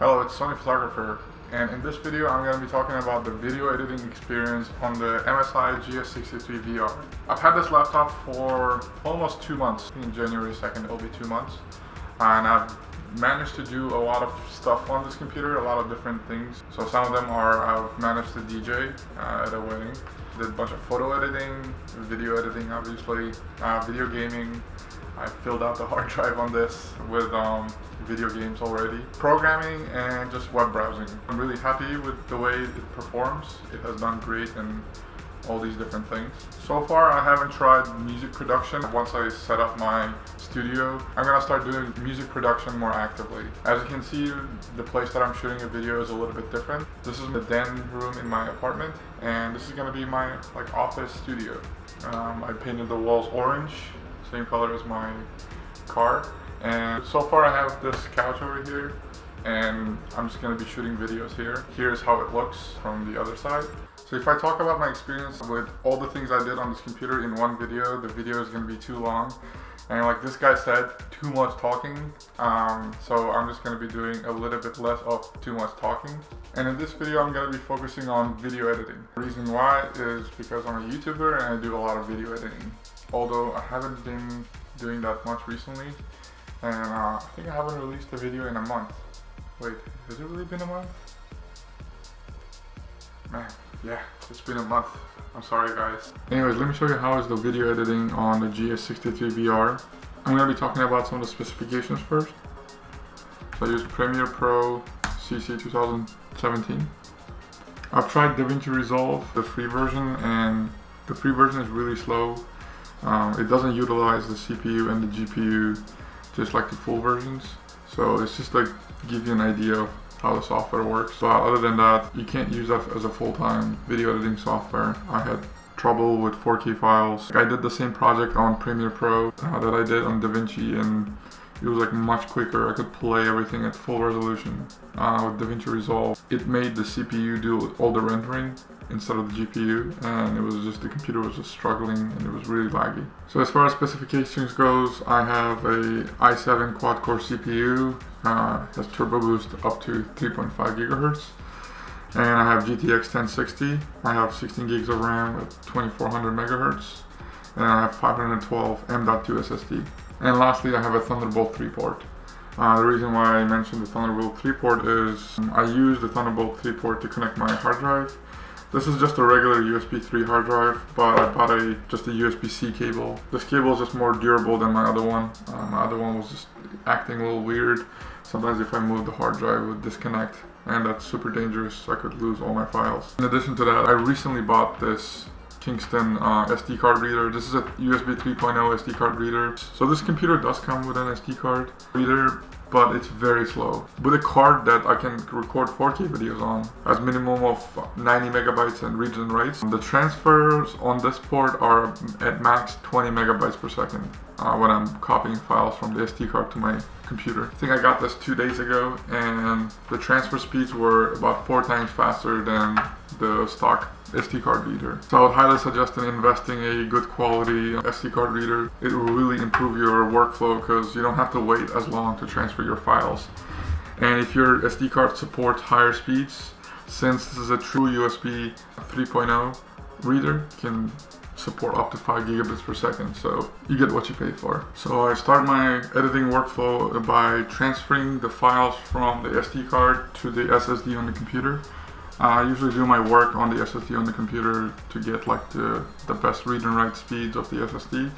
Hello, it's Sony Photographer, and in this video I'm going to be talking about the video editing experience on the MSI GS63 VR. I've had this laptop for almost 2 months. In January 2nd it'll be 2 months, and I've managed to do a lot of stuff on this computer, a lot of different things. So some of them are, I've managed to DJ at a wedding, did a bunch of photo editing, video editing obviously, video gaming. I filled out the hard drive on this with video games already. Programming and just web browsing. I'm really happy with the way it performs. It has done great in all these different things. So far I haven't tried music production. Once I set up my studio, I'm gonna start doing music production more actively. As you can see, the place that I'm shooting a video is a little bit different. This is the den room in my apartment, and this is gonna be my office studio. I painted the walls orange, same color as my car, and so far I have this couch over here, and I'm just going to be shooting videos here. Here's how it looks from the other side. So if I talk about my experience with all the things I did on this computer in one video, the video is going to be too long, and like this guy said, too much talking. So I'm just going to be doing a little bit less of too much talking. And in this video I'm going to be focusing on video editing. The reason why is because I'm a YouTuber and I do a lot of video editing. Although I haven't been doing that much recently, and I think I haven't released a video in a month. Wait, has it really been a month? Man, yeah, it's been a month. I'm sorry guys. Anyways, let me show you how is the video editing on the GS63 VR. I'm going to be talking about some of the specifications first. So I use Premiere Pro CC 2017. I've tried DaVinci Resolve, the free version, and the free version is really slow. It doesn't utilize the CPU and the GPU just like the full versions, so it's just like give you an idea of how the software works. So other than that, you can't use that as a full-time video editing software. I had trouble with 4K files. I did the same project on Premiere Pro that I did on DaVinci, and it was like much quicker. I could play everything at full resolution. With DaVinci Resolve, it made the CPU do all the rendering instead of the GPU, and it was just, the computer was just struggling and it was really laggy. So as far as specifications goes, I have a i7 quad-core CPU, has turbo boost up to 3.5 gigahertz, and I have GTX 1060. I have 16 gigs of RAM at 2400 megahertz, and I have 512 M.2 SSD. And lastly, I have a Thunderbolt 3 port. The reason why I mentioned the Thunderbolt 3 port is I use the Thunderbolt 3 port to connect my hard drive. This is just a regular USB 3 hard drive, but I bought just a USB-C cable. This cable is just more durable than my other one. My other one was just acting a little weird. Sometimes if I moved the hard drive, it would disconnect, and that's super dangerous. I could lose all my files. In addition to that, I recently bought this Kingston SD card reader. This is a USB 3.0 SD card reader. So this computer does come with an SD card reader, but it's very slow. With a card that I can record 4K videos on, as minimum of 90 megabytes and reads and writes. The transfers on this port are at max 20 megabytes per second when I'm copying files from the SD card to my computer. I think I got this 2 days ago, and the transfer speeds were about 4 times faster than the stock SD card reader. So I would highly suggest in investing a good quality SD card reader. It will really improve your workflow because you don't have to wait as long to transfer your files. And if your SD card supports higher speeds, since this is a true USB 3.0 reader, it can support up to 5 gigabits per second, so you get what you pay for. So I start my editing workflow by transferring the files from the SD card to the SSD on the computer. I usually do my work on the SSD on the computer to get like the best read and write speeds of the SSD.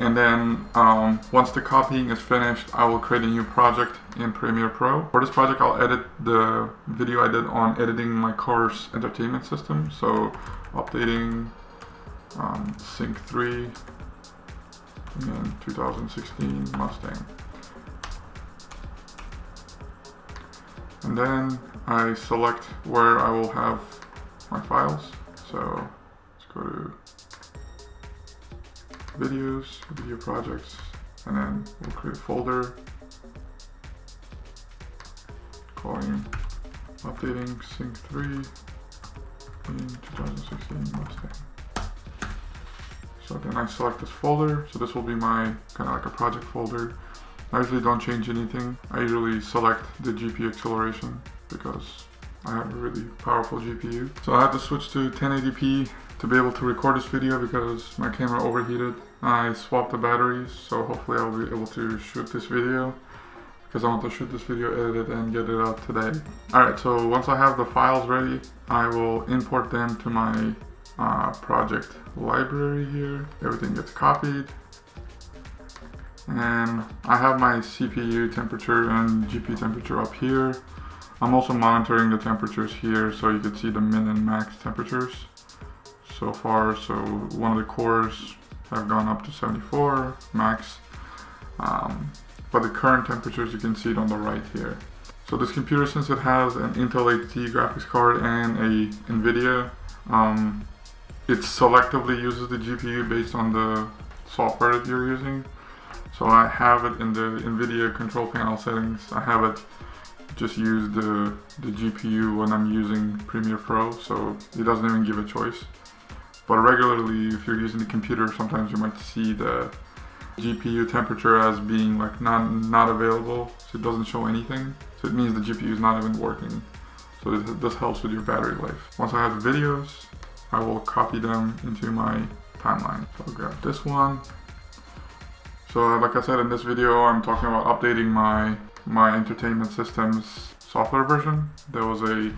And then once the copying is finished, I will create a new project in Premiere Pro. For this project, I'll edit the video I did on editing my car's entertainment system. So updating Sync 3 and 2016 Mustang. And then I select where I will have my files. So let's go to videos, video projects, and then we'll create a folder calling updating Sync 3 in 2016 Mustang. So then I select this folder. So this will be my kind of like a project folder. I usually don't change anything. I usually select the GPU acceleration because I have a really powerful GPU. So I had to switch to 1080p to be able to record this video because my camera overheated. I swapped the batteries, so hopefully I'll be able to shoot this video, because I want to shoot this video, edit it, and get it out today. Alright, so once I have the files ready, I will import them to my project library here. Everything gets copied. And I have my CPU temperature and GPU temperature up here. I'm also monitoring the temperatures here, so you can see the min and max temperatures so far. So one of the cores have gone up to 74 max. But the current temperatures, you can see it on the right here. So this computer, since it has an Intel HD graphics card and a NVIDIA, it selectively uses the GPU based on the software that you're using. So I have it in the NVIDIA control panel settings. I have it just use the GPU when I'm using Premiere Pro, so it doesn't even give a choice. But regularly, if you're using the computer, sometimes you might see the GPU temperature as being like not available, so it doesn't show anything. So it means the GPU is not even working. So this helps with your battery life. Once I have the videos, I will copy them into my timeline. So I'll grab this one. So like I said, in this video, I'm talking about updating my entertainment system's software version. There was a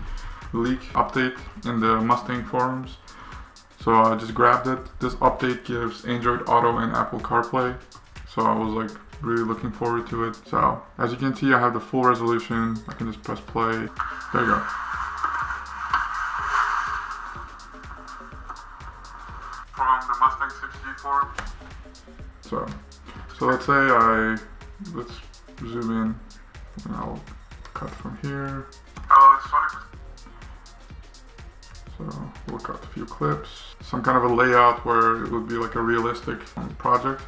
leak update in the Mustang forums. So I just grabbed it. This update gives Android Auto and Apple CarPlay. So I was like really looking forward to it. So as you can see, I have the full resolution. I can just press play. There you go. From the Mustang 6G forum. So let's say let's zoom in and I'll cut from here. So we'll cut a few clips. Some kind of a layout where it would be like a realistic project.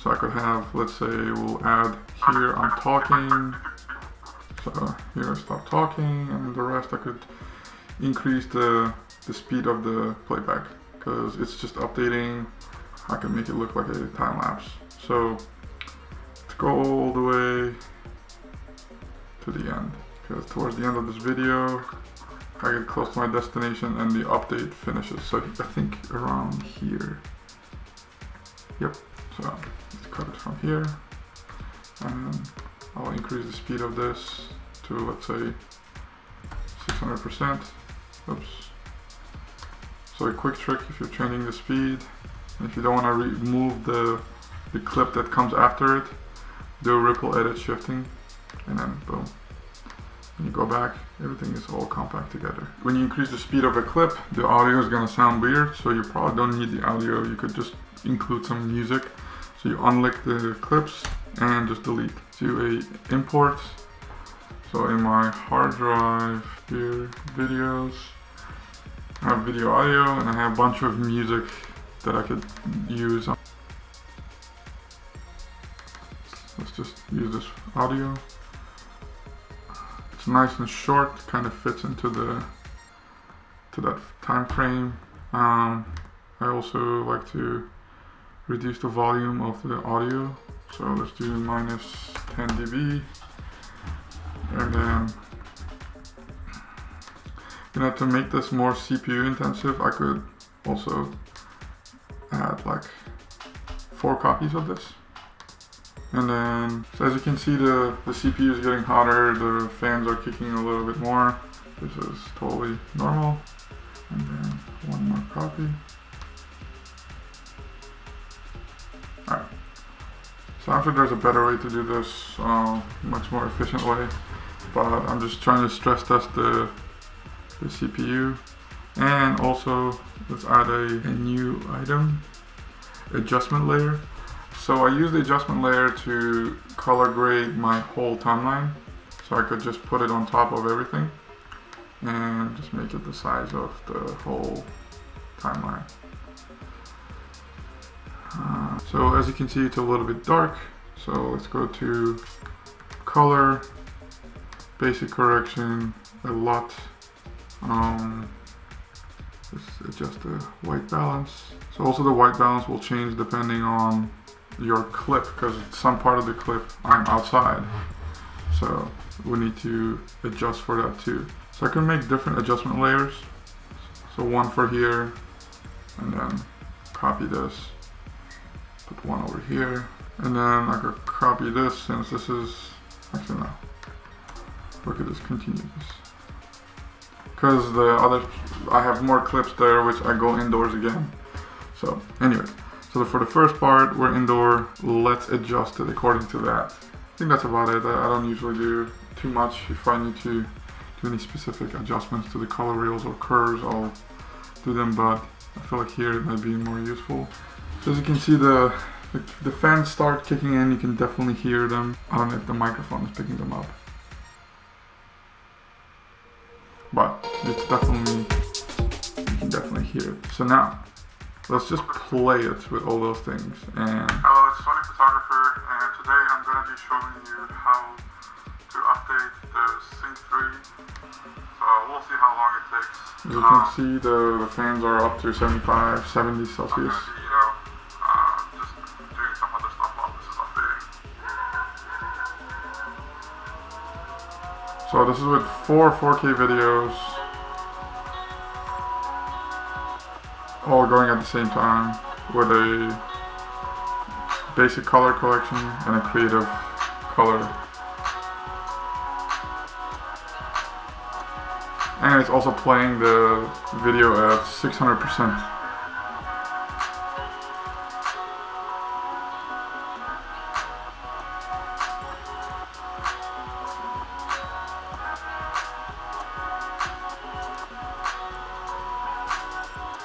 So I could have, let's say we'll add here I'm talking. So here I stop talking, and the rest I could increase the speed of the playback because it's just updating. I can make it look like a time lapse. So let's go all the way to the end, because towards the end of this video, I get close to my destination and the update finishes. So I think around here. Yep, so let's cut it from here. And I'll increase the speed of this to, let's say, 600%. Oops. So a quick trick if you're changing the speed, if you don't want to remove the clip that comes after it, do a ripple edit shifting, and then boom. When you go back, everything is all compact together. When you increase the speed of a clip, the audio is gonna sound weird, so you probably don't need the audio. You could just include some music. So you unlink the clips and just delete. Do a import. So in my hard drive here, videos, I have video audio, and I have a bunch of music that I could use. Let's just use this audio. Nice and short, kind of fits into that time frame. I also like to reduce the volume of the audio, so let's do minus 10 dB, and then to make this more CPU intensive, I could also add like 4 copies of this. And then, so as you can see, the CPU is getting hotter, the fans are kicking a little bit more. This is totally normal. And then one more copy. Alright. So I'm sure there's a better way to do this, much more efficient way. But I'm just trying to stress test the CPU. And also, let's add a new item, adjustment layer. So I use the adjustment layer to color grade my whole timeline. So I could just put it on top of everything and just make it the size of the whole timeline. So as you can see, it's a little bit dark. So let's go to color, basic correction, a lot. Let's adjust the white balance. So also the white balance will change depending on your clip, because some part of the clip I'm outside, so we need to adjust for that too. So I can make different adjustment layers, so one for here, and then copy this, put one over here, and then I could copy this, since this is, actually no, look at this, continue this, because the other, I have more clips there which I go indoors again. So anyway, so for the first part we're indoor, let's adjust it according to that. I think that's about it. I don't usually do too much. If I need to do any specific adjustments to the color reels or curves, I'll do them, but I feel like here it might be more useful. So as you can see, the fans start kicking in, you can definitely hear them. I don't know if the microphone is picking them up, but it's definitely, you can definitely hear it. So now, let's just play it with all those things. And hello, it's Sony Photographer, and today I'm going to be showing you how to update the Sync 3. So we'll see how long it takes. As you can see, the fans are up to 75, 70 Celsius. So this is with four 4K videos, all going at the same time, with a basic color collection and a creative color. And it's also playing the video at 600%.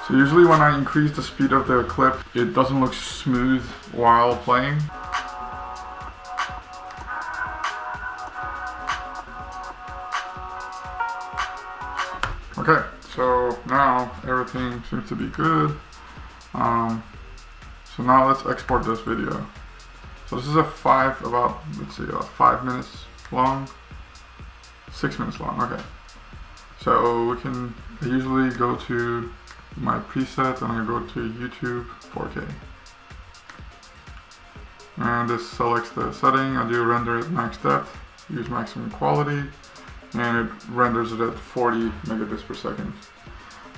So usually when I increase the speed of the clip, it doesn't look smooth while playing. Okay, so now everything seems to be good. So now let's export this video. So this is about 5 minutes long, 6 minutes long, okay. So we can usually go to my preset, and I go to YouTube 4K, and this selects the setting. I do render at max depth, use maximum quality, and it renders it at 40 megabits per second.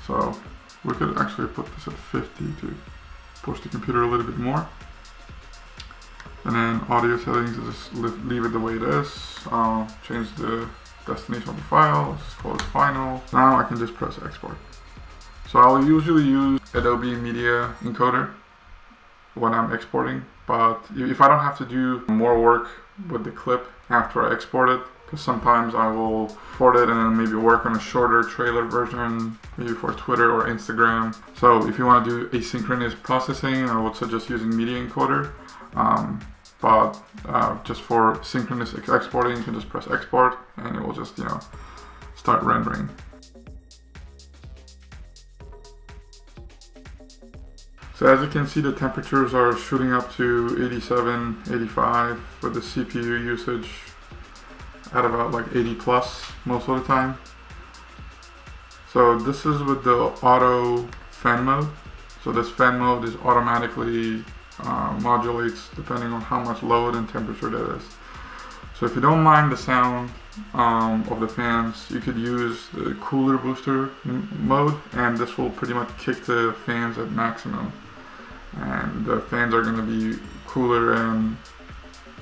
So we could actually put this at 50 to push the computer a little bit more. And then audio settings, just leave it the way it is. I'll change the destination of the file, let's call it final. Now I can just press export. So I'll usually use Adobe Media Encoder when I'm exporting, but if I don't have to do more work with the clip after I export it, because sometimes I will export it and then maybe work on a shorter trailer version, maybe for Twitter or Instagram. So if you want to do asynchronous processing, I would suggest using Media Encoder, but just for synchronous exporting, you can just press export and it will just, you know, start rendering. So as you can see, the temperatures are shooting up to 87, 85, with the CPU usage at about like 80 plus most of the time. So this is with the auto fan mode. So this fan mode is automatically modulates depending on how much load and temperature that is. So if you don't mind the sound of the fans, you could use the cooler booster mode, and this will pretty much kick the fans at maximum. And the fans are going to be cooler,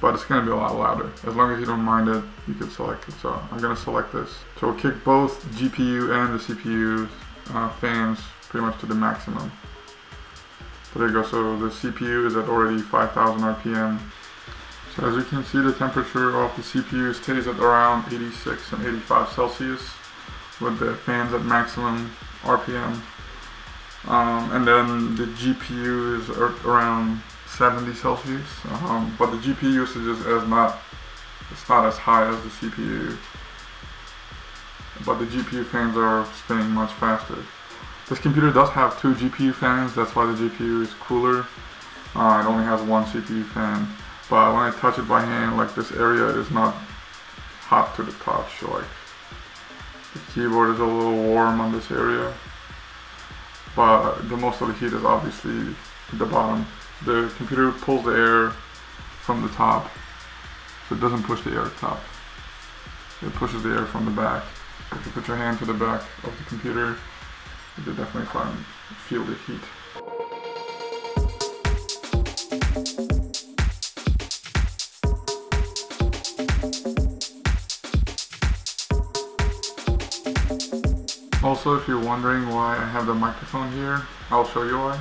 but it's going to be a lot louder. As long as you don't mind it, you can select it. So I'm going to select this. So we'll kick both GPU and the CPU fans pretty much to the maximum. So there you go. So the CPU is at already 5,000 RPM. So as you can see, the temperature of the CPU stays at around 86 and 85 Celsius, with the fans at maximum RPM. And then the GPU is around 70 Celsius, but the GPU usage is not as high as the CPU, but the GPU fans are spinning much faster. This computer does have two GPU fans, that's why the GPU is cooler. It only has one CPU fan, but when I touch it by hand, like, this area is not hot to the touch, like the keyboard is a little warm on this area, but the most of the heat is obviously at the bottom. the computer pulls the air from the top, so it doesn't push the air up top. It pushes the air from the back. If you put your hand to the back of the computer, you'll definitely feel the heat. Also, if you're wondering why I have the microphone here, I'll show you why.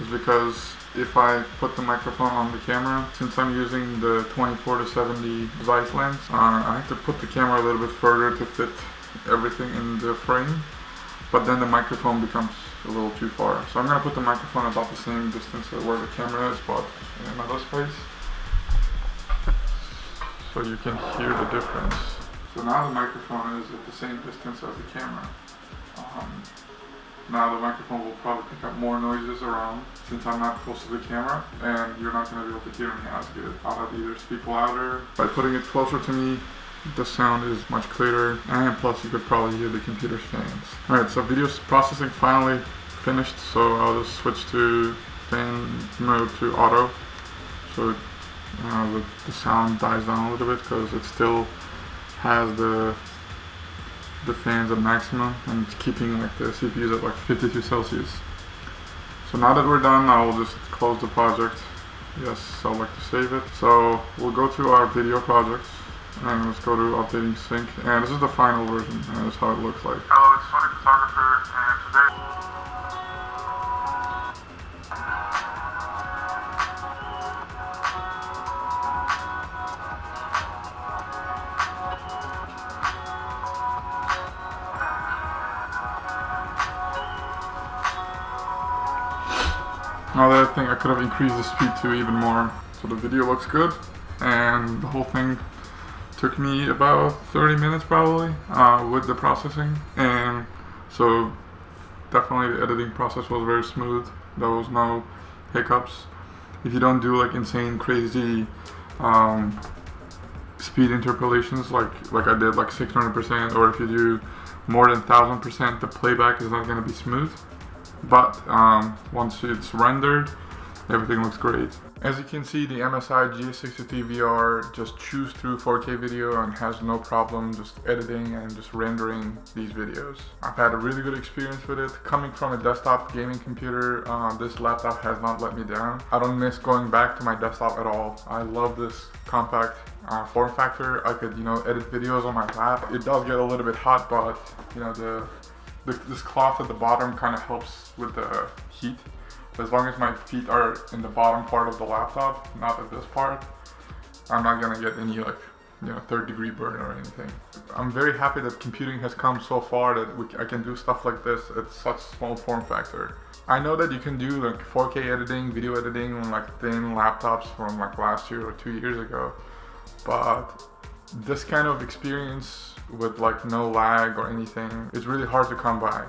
It's because if I put the microphone on the camera, since I'm using the 24-70 Zeiss lens, I have to put the camera a little bit further to fit everything in the frame, but then the microphone becomes a little too far. So I'm going to put the microphone about the same distance as where the camera is, but in another space, so you can hear the difference. So now the microphone is at the same distance as the camera. Now the microphone will probably pick up more noises around, since I'm not close to the camera, and you're not going to be able to hear me as good. I'll have to either speak louder. By putting it closer to me, the sound is much clearer, and plus you could probably hear the computer fans. Alright, so video processing finally finished, so I'll just switch to fan mode to auto, so the sound dies down a little bit, because it still has the fans at maximum, and it's keeping like the CPUs at like 52 Celsius. So now that we're done, I will just close the project. Yes, I'd like to save it. So we'll go to our video projects, and let's go to updating sync. And this is the final version, and that's how it looks like. Hello, it's Sony Photographer, and today... Another thing, I could have increased the speed to even more. So the video looks good, and the whole thing took me about 30 minutes probably with the processing, and so definitely the editing process was very smooth. There was no hiccups. If you don't do like insane crazy speed interpolations like I did, like 600%, or if you do more than 1000%, the playback is not going to be smooth. But once it's rendered, everything looks great. As you can see, the MSI GS63 VR just chews through 4K video and has no problem just editing and just rendering these videos. I've had a really good experience with it. Coming from a desktop gaming computer, this laptop has not let me down. I don't miss going back to my desktop at all. I love this compact form factor. I could, you know, edit videos on my lap. It does get a little bit hot, but you know, this cloth at the bottom kind of helps with the heat. As long as my feet are in the bottom part of the laptop, not at this part, I'm not gonna get any like, you know, third-degree burn or anything. I'm very happy that computing has come so far that I can do stuff like this at such small form factor. I know that you can do like 4K editing, video editing on like thin laptops from like last year or 2 years ago, but this kind of experience with like no lag or anything, it's really hard to come by,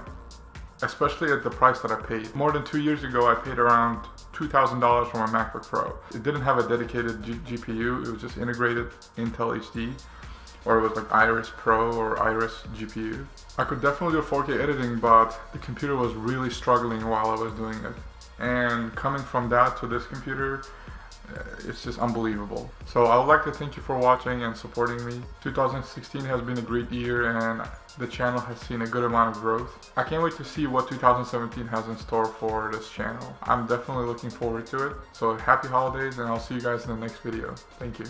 especially at the price that I paid. More than 2 years ago, I paid around $2,000 for my MacBook Pro. It didn't have a dedicated GPU, it was just integrated Intel HD, or it was like Iris Pro or Iris GPU. I could definitely do 4K editing, but the computer was really struggling while I was doing it. And coming from that to this computer, it's just unbelievable. So I would like to thank you for watching and supporting me. 2016 has been a great year, and the channel has seen a good amount of growth. I can't wait to see what 2017 has in store for this channel. I'm definitely looking forward to it. So happy holidays, and I'll see you guys in the next video. Thank you.